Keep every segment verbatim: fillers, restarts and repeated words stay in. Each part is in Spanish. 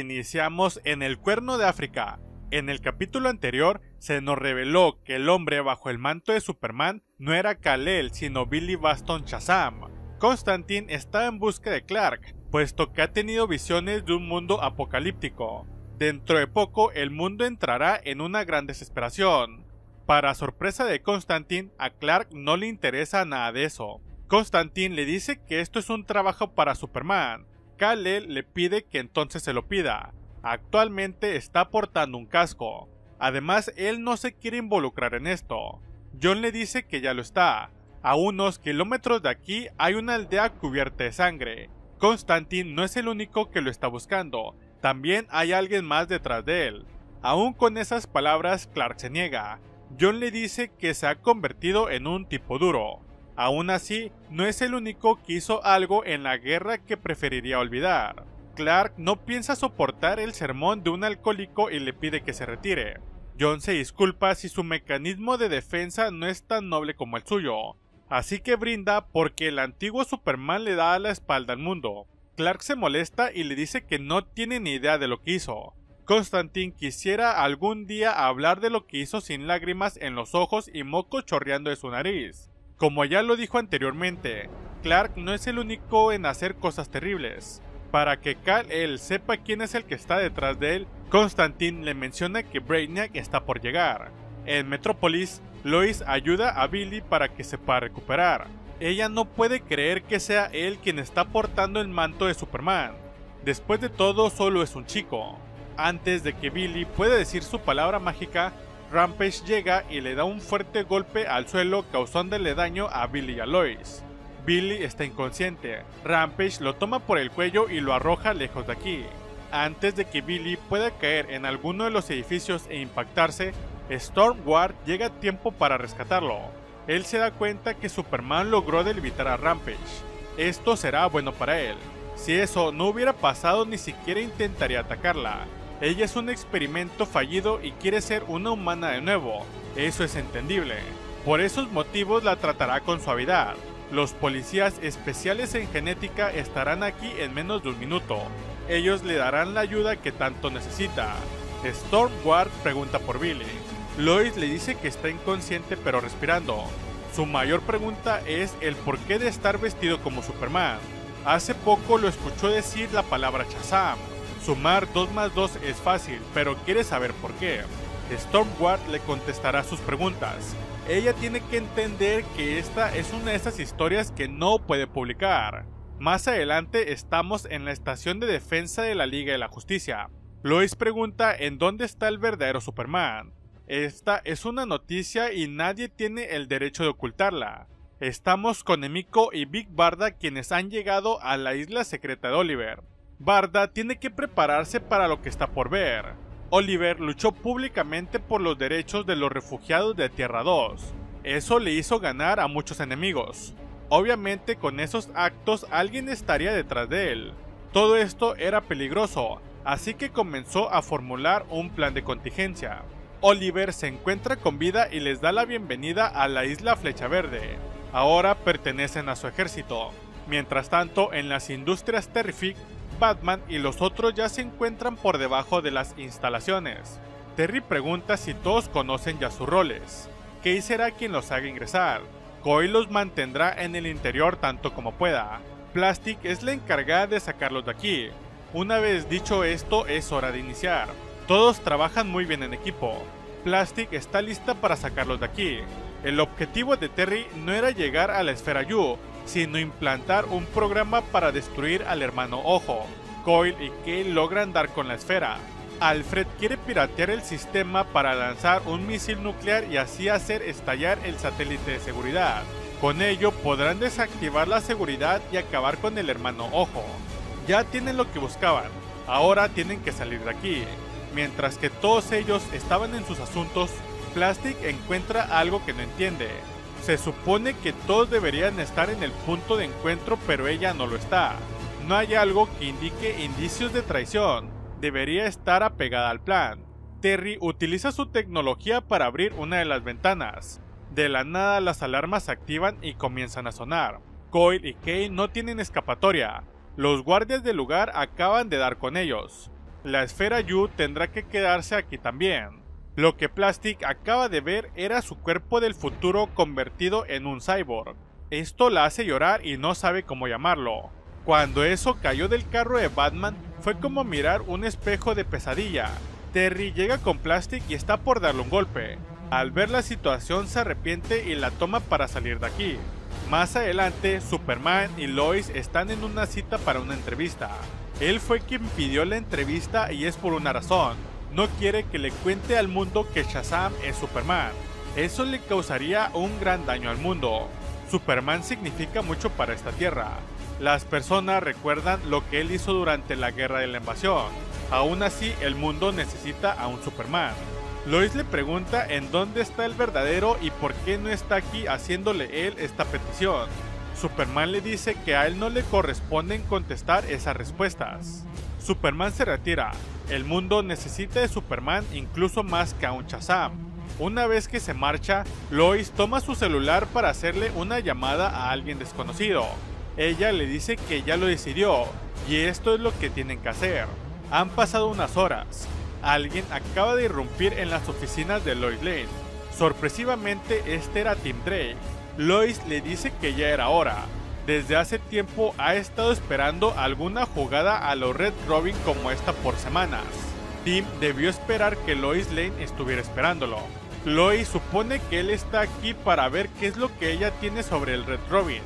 Iniciamos en el Cuerno de África. En el capítulo anterior se nos reveló que el hombre bajo el manto de Superman no era Kal-El sino Billy Baston Shazam. Constantine está en busca de Clark, puesto que ha tenido visiones de un mundo apocalíptico. Dentro de poco el mundo entrará en una gran desesperación. Para sorpresa de Constantine, a Clark no le interesa nada de eso. Constantine le dice que esto es un trabajo para Superman. Kal-El le pide que entonces se lo pida. Actualmente está portando un casco. Además, él no se quiere involucrar en esto. John le dice que ya lo está. A unos kilómetros de aquí hay una aldea cubierta de sangre. Constantine no es el único que lo está buscando. También hay alguien más detrás de él. Aún con esas palabras, Clark se niega. John le dice que se ha convertido en un tipo duro. Aún así, no es el único que hizo algo en la guerra que preferiría olvidar. Clark no piensa soportar el sermón de un alcohólico y le pide que se retire. John se disculpa si su mecanismo de defensa no es tan noble como el suyo, así que brinda porque el antiguo Superman le da la espalda al mundo. Clark se molesta y le dice que no tiene ni idea de lo que hizo. Constantine quisiera algún día hablar de lo que hizo sin lágrimas en los ojos y moco chorreando de su nariz. Como ya lo dijo anteriormente, Clark no es el único en hacer cosas terribles. Para que Kal-El sepa quién es el que está detrás de él, Constantine le menciona que Brainiac está por llegar. En Metrópolis, Lois ayuda a Billy para que se pueda recuperar. Ella no puede creer que sea él quien está portando el manto de Superman. Después de todo, solo es un chico. Antes de que Billy pueda decir su palabra mágica, Rampage llega y le da un fuerte golpe al suelo causándole daño a Billy y a Lois. Billy está inconsciente. Rampage lo toma por el cuello y lo arroja lejos de aquí. Antes de que Billy pueda caer en alguno de los edificios e impactarse, Stormguard llega a tiempo para rescatarlo. Él se da cuenta que Superman logró debilitar a Rampage. Esto será bueno para él. Si eso no hubiera pasado, ni siquiera intentaría atacarla. Ella es un experimento fallido y quiere ser una humana de nuevo. Eso es entendible. Por esos motivos la tratará con suavidad. Los policías especiales en genética estarán aquí en menos de un minuto. Ellos le darán la ayuda que tanto necesita. Stormguard pregunta por Billy. Lois le dice que está inconsciente pero respirando. Su mayor pregunta es el porqué de estar vestido como Superman. Hace poco lo escuchó decir la palabra Shazam. Sumar dos más dos es fácil, pero quiere saber por qué. Stormguard le contestará sus preguntas. Ella tiene que entender que esta es una de esas historias que no puede publicar. Más adelante estamos en la estación de defensa de la Liga de la Justicia. Lois pregunta en dónde está el verdadero Superman. Esta es una noticia y nadie tiene el derecho de ocultarla. Estamos con Emiko y Big Barda, quienes han llegado a la isla secreta de Oliver. Barda tiene que prepararse para lo que está por ver. Oliver luchó públicamente por los derechos de los refugiados de Tierra dos. Eso le hizo ganar a muchos enemigos. Obviamente con esos actos alguien estaría detrás de él. Todo esto era peligroso, así que comenzó a formular un plan de contingencia. Oliver se encuentra con vida y les da la bienvenida a la isla Flecha Verde. Ahora pertenecen a su ejército. Mientras tanto, en las industrias Terrific, Batman y los otros ya se encuentran por debajo de las instalaciones. Terry pregunta si todos conocen ya sus roles. Kane será quien los haga ingresar. Coil los mantendrá en el interior tanto como pueda. Plastic es la encargada de sacarlos de aquí. Una vez dicho esto, es hora de iniciar. Todos trabajan muy bien en equipo. Plastic está lista para sacarlos de aquí. El objetivo de Terry no era llegar a la esfera Yu, sino implantar un programa para destruir al hermano Ojo. Coil y Kale logran dar con la esfera. Alfred quiere piratear el sistema para lanzar un misil nuclear y así hacer estallar el satélite de seguridad. Con ello podrán desactivar la seguridad y acabar con el hermano Ojo. Ya tienen lo que buscaban, ahora tienen que salir de aquí. Mientras que todos ellos estaban en sus asuntos, Plastic encuentra algo que no entiende. Se supone que todos deberían estar en el punto de encuentro, pero ella no lo está. No hay algo que indique indicios de traición. Debería estar apegada al plan. Terry utiliza su tecnología para abrir una de las ventanas. De la nada las alarmas se activan y comienzan a sonar. Coil y Kane no tienen escapatoria. Los guardias del lugar acaban de dar con ellos. la esfera Yu tendrá que quedarse aquí también. Lo que Plastic acaba de ver era su cuerpo del futuro convertido en un cyborg. Esto la hace llorar y no sabe cómo llamarlo. Cuando eso cayó del carro de Batman, fue como mirar un espejo de pesadilla. Terry llega con Plastic y está por darle un golpe. Al ver la situación se arrepiente y la toma para salir de aquí. Más adelante, Superman y Lois están en una cita para una entrevista. Él fue quien pidió la entrevista y es por una razón. No quiere que le cuente al mundo que Shazam es Superman. Eso le causaría un gran daño al mundo. Superman significa mucho para esta tierra. Las personas recuerdan lo que él hizo durante la guerra de la invasión. Aún así, el mundo necesita a un Superman. Lois le pregunta en dónde está el verdadero y por qué no está aquí haciéndole él esta petición. Superman le dice que a él no le corresponden contestar esas respuestas. Superman se retira. El mundo necesita de Superman incluso más que a un Shazam. Una vez que se marcha, Lois toma su celular para hacerle una llamada a alguien desconocido. Ella le dice que ya lo decidió y esto es lo que tienen que hacer. Han pasado unas horas. Alguien acaba de irrumpir en las oficinas de Lois Lane. Sorpresivamente, este era Tim Drake. Lois le dice que ya era hora. Desde hace tiempo ha estado esperando alguna jugada a los Red Robin como esta por semanas. Tim debió esperar que Lois Lane estuviera esperándolo. Lois supone que él está aquí para ver qué es lo que ella tiene sobre el Red Robin.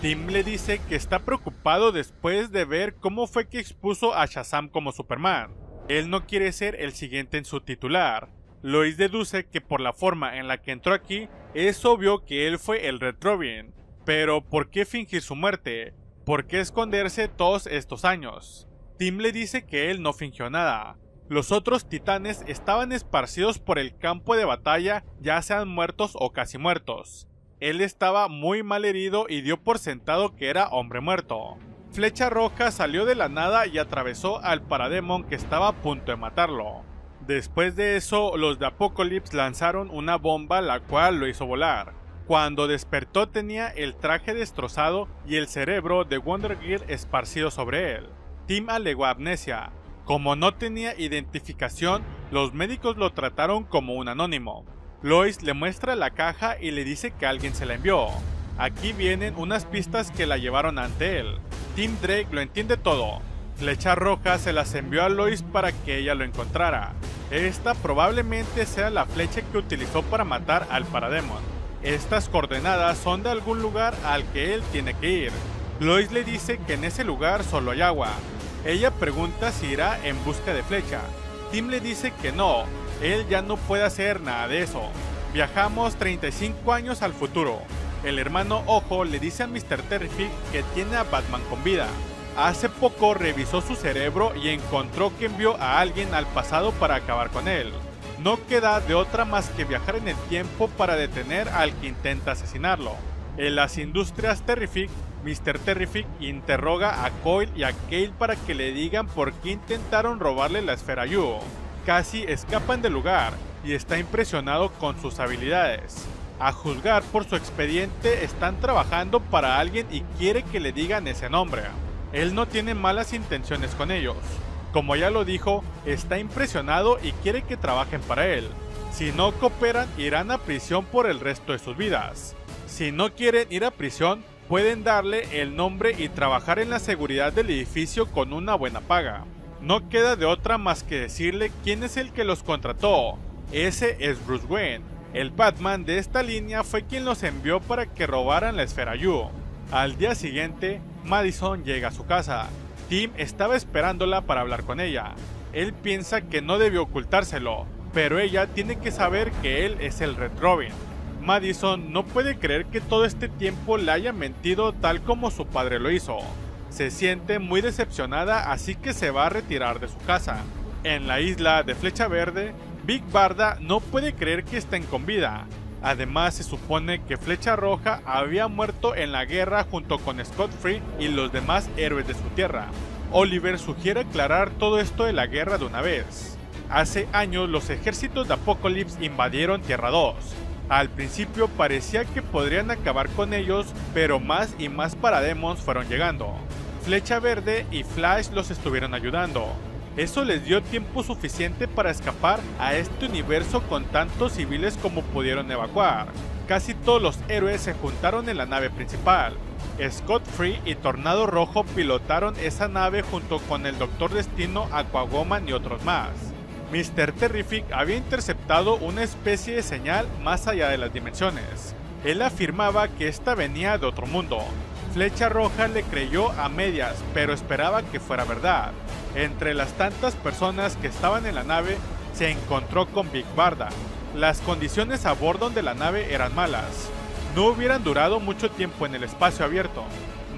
Tim le dice que está preocupado después de ver cómo fue que expuso a Shazam como Superman. Él no quiere ser el siguiente en su titular. Lois deduce que por la forma en la que entró aquí, es obvio que él fue el Red Robin. Pero ¿por qué fingir su muerte? ¿Por qué esconderse todos estos años? Tim le dice que él no fingió nada. Los otros titanes estaban esparcidos por el campo de batalla, ya sean muertos o casi muertos. Él estaba muy mal herido y dio por sentado que era hombre muerto. Flecha Roja salió de la nada y atravesó al Parademon que estaba a punto de matarlo. Después de eso, los de Apokolips lanzaron una bomba la cual lo hizo volar. Cuando despertó tenía el traje destrozado y el cerebro de Wonder Girl esparcido sobre él. Tim alegó amnesia. Como no tenía identificación, los médicos lo trataron como un anónimo. Lois le muestra la caja y le dice que alguien se la envió. Aquí vienen unas pistas que la llevaron ante él. Tim Drake lo entiende todo. Flecha Roja se las envió a Lois para que ella lo encontrara. Esta probablemente sea la flecha que utilizó para matar al Parademon. Estas coordenadas son de algún lugar al que él tiene que ir. Lois le dice que en ese lugar solo hay agua. Ella pregunta si irá en busca de Flecha. Tim le dice que no, él ya no puede hacer nada de eso. Viajamos treinta y cinco años al futuro. El hermano Ojo le dice a mister Terrific que tiene a Batman con vida. Hace poco revisó su cerebro y encontró que envió a alguien al pasado para acabar con él. No queda de otra más que viajar en el tiempo para detener al que intenta asesinarlo. En las industrias Terrific, mister Terrific interroga a Coil y a Kale para que le digan por qué intentaron robarle la esfera Yu. Casi escapan del lugar y está impresionado con sus habilidades. A juzgar por su expediente, están trabajando para alguien y quiere que le digan ese nombre. Él no tiene malas intenciones con ellos. Como ya lo dijo, está impresionado y quiere que trabajen para él. Si no cooperan, irán a prisión por el resto de sus vidas. Si no quieren ir a prisión, pueden darle el nombre y trabajar en la seguridad del edificio con una buena paga. No queda de otra más que decirle quién es el que los contrató. Ese es Bruce Wayne. El Batman de esta línea fue quien los envió para que robaran la esfera Yu. Al día siguiente, Madison llega a su casa. Tim estaba esperándola para hablar con ella. Él piensa que no debió ocultárselo, pero ella tiene que saber que él es el Red Robin. Madison no puede creer que todo este tiempo le haya mentido tal como su padre lo hizo. Se siente muy decepcionada, así que se va a retirar de su casa. En la isla de Flecha Verde, Big Barda no puede creer que estén con vida. Además, se supone que Flecha Roja había muerto en la guerra junto con Scott Free y los demás héroes de su tierra. Oliver sugiere aclarar todo esto de la guerra de una vez. Hace años los ejércitos de Apokolips invadieron Tierra dos. Al principio parecía que podrían acabar con ellos, pero más y más Parademons fueron llegando. Flecha Verde y Flash los estuvieron ayudando. Eso les dio tiempo suficiente para escapar a este universo con tantos civiles como pudieron evacuar. Casi todos los héroes se juntaron en la nave principal. Scott Free y Tornado Rojo pilotaron esa nave junto con el Doctor Destino, Aquawoman y otros más. míster Terrific había interceptado una especie de señal más allá de las dimensiones. Él afirmaba que esta venía de otro mundo. Flecha Roja le creyó a medias, pero esperaba que fuera verdad. Entre las tantas personas que estaban en la nave, se encontró con Big Barda. Las condiciones a bordo de la nave eran malas. No hubieran durado mucho tiempo en el espacio abierto.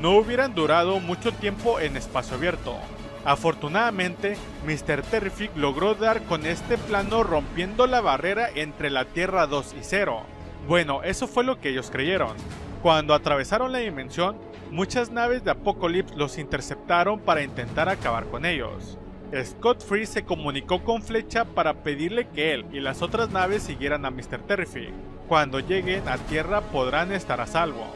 No hubieran durado mucho tiempo en espacio abierto. Afortunadamente, míster Terrific logró dar con este plano rompiendo la barrera entre la Tierra dos y cero. Bueno, eso fue lo que ellos creyeron. Cuando atravesaron la dimensión, muchas naves de Apokolips los interceptaron para intentar acabar con ellos. Scott Free se comunicó con Flecha para pedirle que él y las otras naves siguieran a míster Terrific. Cuando lleguen a Tierra podrán estar a salvo.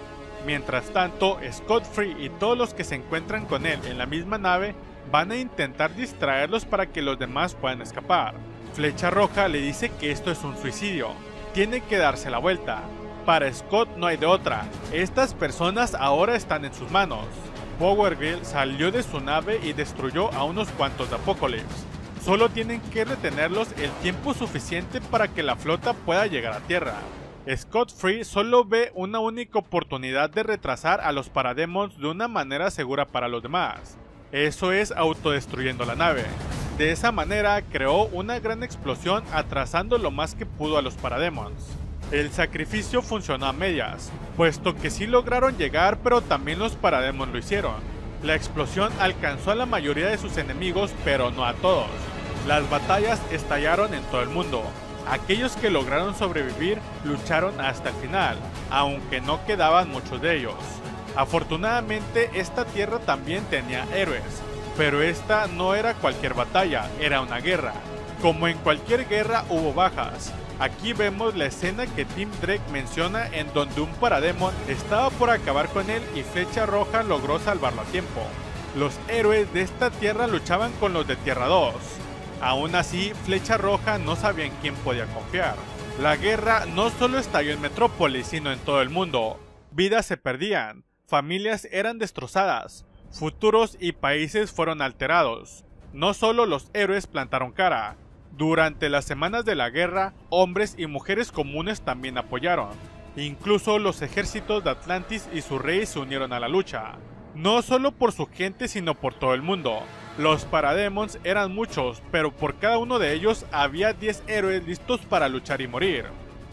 Mientras tanto, Scott Free y todos los que se encuentran con él en la misma nave van a intentar distraerlos para que los demás puedan escapar. Flecha Roja le dice que esto es un suicidio. Tiene que darse la vuelta. Para Scott no hay de otra. Estas personas ahora están en sus manos. Power Girl salió de su nave y destruyó a unos cuantos de Apokolips. Solo tienen que retenerlos el tiempo suficiente para que la flota pueda llegar a Tierra. Scott Free solo ve una única oportunidad de retrasar a los Parademons de una manera segura para los demás. Eso es autodestruyendo la nave. De esa manera creó una gran explosión atrasando lo más que pudo a los Parademons. El sacrificio funcionó a medias, puesto que sí lograron llegar, pero también los Parademons lo hicieron. La explosión alcanzó a la mayoría de sus enemigos, pero no a todos. Las batallas estallaron en todo el mundo. Aquellos que lograron sobrevivir lucharon hasta el final, aunque no quedaban muchos de ellos. Afortunadamente, esta tierra también tenía héroes, pero esta no era cualquier batalla, era una guerra. Como en cualquier guerra hubo bajas. Aquí vemos la escena que Tim Drake menciona en donde un Parademon estaba por acabar con él y Flecha Roja logró salvarlo a tiempo. Los héroes de esta tierra luchaban con los de Tierra dos. Aún así, Flecha Roja no sabía en quién podía confiar. La guerra no solo estalló en Metrópolis, sino en todo el mundo. Vidas se perdían, familias eran destrozadas, futuros y países fueron alterados. No solo los héroes plantaron cara. Durante las semanas de la guerra, hombres y mujeres comunes también apoyaron. Incluso los ejércitos de Atlantis y su rey se unieron a la lucha. No solo por su gente, sino por todo el mundo. Los Parademons eran muchos, pero por cada uno de ellos había diez héroes listos para luchar y morir.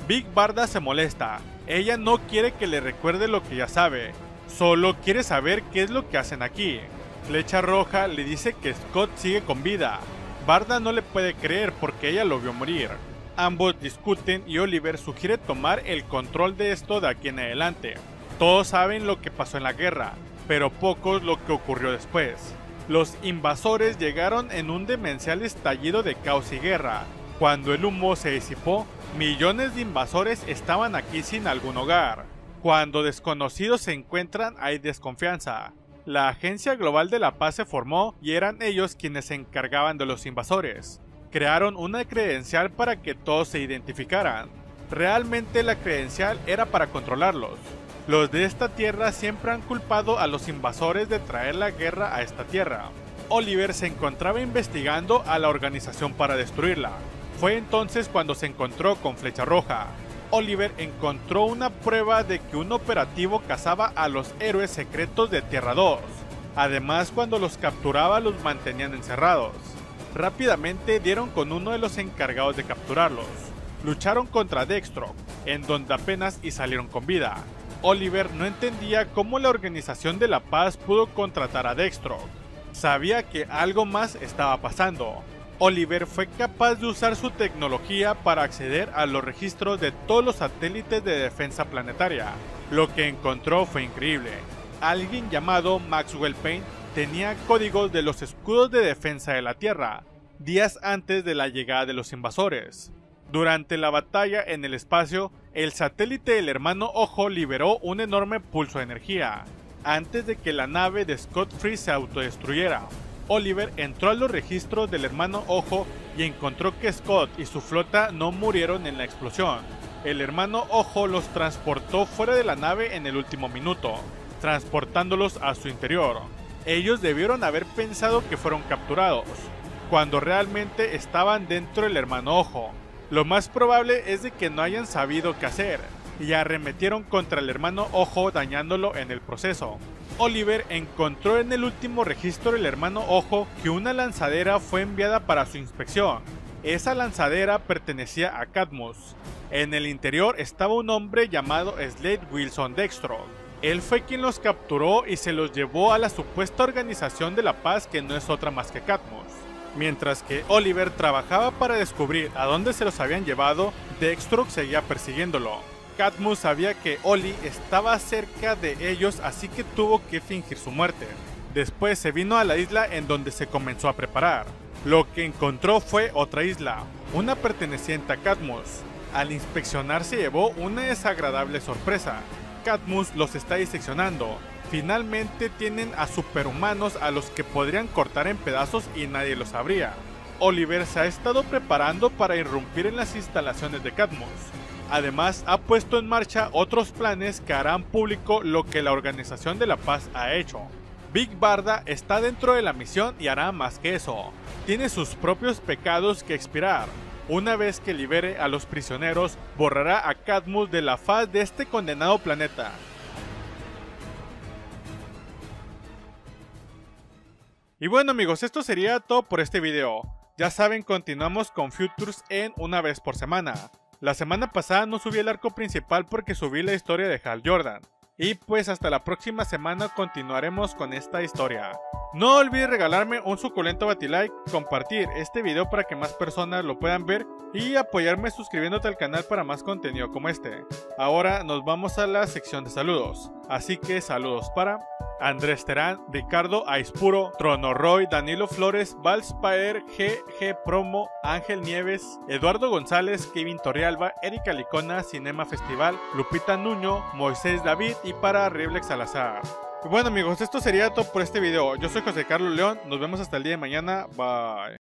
Big Barda se molesta. Ella no quiere que le recuerde lo que ya sabe. Solo quiere saber qué es lo que hacen aquí. Flecha Roja le dice que Scott sigue con vida. Barda no le puede creer porque ella lo vio morir. Ambos discuten y Oliver sugiere tomar el control de esto de aquí en adelante. Todos saben lo que pasó en la guerra, pero pocos lo que ocurrió después. Los invasores llegaron en un demencial estallido de caos y guerra. Cuando el humo se disipó, millones de invasores estaban aquí sin algún hogar. Cuando desconocidos se encuentran, hay desconfianza. La Agencia Global de la Paz se formó y eran ellos quienes se encargaban de los invasores. Crearon una credencial para que todos se identificaran. Realmente la credencial era para controlarlos. Los de esta tierra siempre han culpado a los invasores de traer la guerra a esta tierra. Oliver se encontraba investigando a la organización para destruirla. Fue entonces cuando se encontró con Flecha Roja. Oliver encontró una prueba de que un operativo cazaba a los héroes secretos de Tierra dos. Además, cuando los capturaba los mantenían encerrados. Rápidamente dieron con uno de los encargados de capturarlos. Lucharon contra Dextro, en donde apenas y salieron con vida. Oliver no entendía cómo la Organización de la Paz pudo contratar a Dextro. Sabía que algo más estaba pasando. Oliver fue capaz de usar su tecnología para acceder a los registros de todos los satélites de defensa planetaria. Lo que encontró fue increíble. Alguien llamado Maxwell Payne tenía códigos de los escudos de defensa de la Tierra, días antes de la llegada de los invasores. Durante la batalla en el espacio, el satélite del hermano Ojo liberó un enorme pulso de energía, antes de que la nave de Scott Free se autodestruyera. Oliver entró a los registros del hermano Ojo y encontró que Scott y su flota no murieron en la explosión. El hermano Ojo los transportó fuera de la nave en el último minuto, transportándolos a su interior. Ellos debieron haber pensado que fueron capturados, cuando realmente estaban dentro del hermano Ojo. Lo más probable es de que no hayan sabido qué hacer, y arremetieron contra el hermano Ojo dañándolo en el proceso. Oliver encontró en el último registro del hermano Ojo que una lanzadera fue enviada para su inspección. Esa lanzadera pertenecía a Cadmus. En el interior estaba un hombre llamado Slade Wilson Dextro. Él fue quien los capturó y se los llevó a la supuesta organización de la paz que no es otra más que Cadmus. Mientras que Oliver trabajaba para descubrir a dónde se los habían llevado, Deathstroke seguía persiguiéndolo. Cadmus sabía que Oli estaba cerca de ellos, así que tuvo que fingir su muerte. Después se vino a la isla en donde se comenzó a preparar. Lo que encontró fue otra isla, una perteneciente a Cadmus. Al inspeccionar se llevó una desagradable sorpresa. Cadmus los está diseccionando. Finalmente tienen a superhumanos a los que podrían cortar en pedazos y nadie lo sabría. Oliver se ha estado preparando para irrumpir en las instalaciones de Cadmus. Además, ha puesto en marcha otros planes que harán público lo que la Organización de la Paz ha hecho. Big Barda está dentro de la misión y hará más que eso. Tiene sus propios pecados que expirar. Una vez que libere a los prisioneros, borrará a Cadmus de la faz de este condenado planeta. Y bueno amigos, esto sería todo por este video. Ya saben, continuamos con Futures en una vez por semana. La semana pasada no subí el arco principal porque subí la historia de Hal Jordan. Y pues hasta la próxima semana continuaremos con esta historia. No olvides regalarme un suculento batilike, compartir este video para que más personas lo puedan ver y apoyarme suscribiéndote al canal para más contenido como este. Ahora nos vamos a la sección de saludos, así que saludos para Andrés Terán, Ricardo Aispuro, Tronorroy, Danilo Flores, Valspaer, G G Promo, Ángel Nieves, Eduardo González, Kevin Torrealba, Erika Licona, Cinema Festival, Lupita Nuño, Moisés David y para Riblex Salazar. Bueno amigos, esto sería todo por este video. Yo soy José Carlos León, nos vemos hasta el día de mañana, bye.